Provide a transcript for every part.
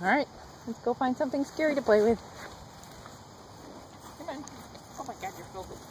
All right, let's go find something scary to play with. Come on. Oh my God, you're filled with.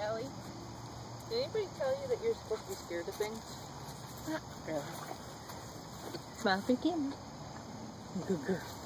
Allie, did anybody tell you that you're supposed to be scared of things? Not really. Smile for the camera. Good girl.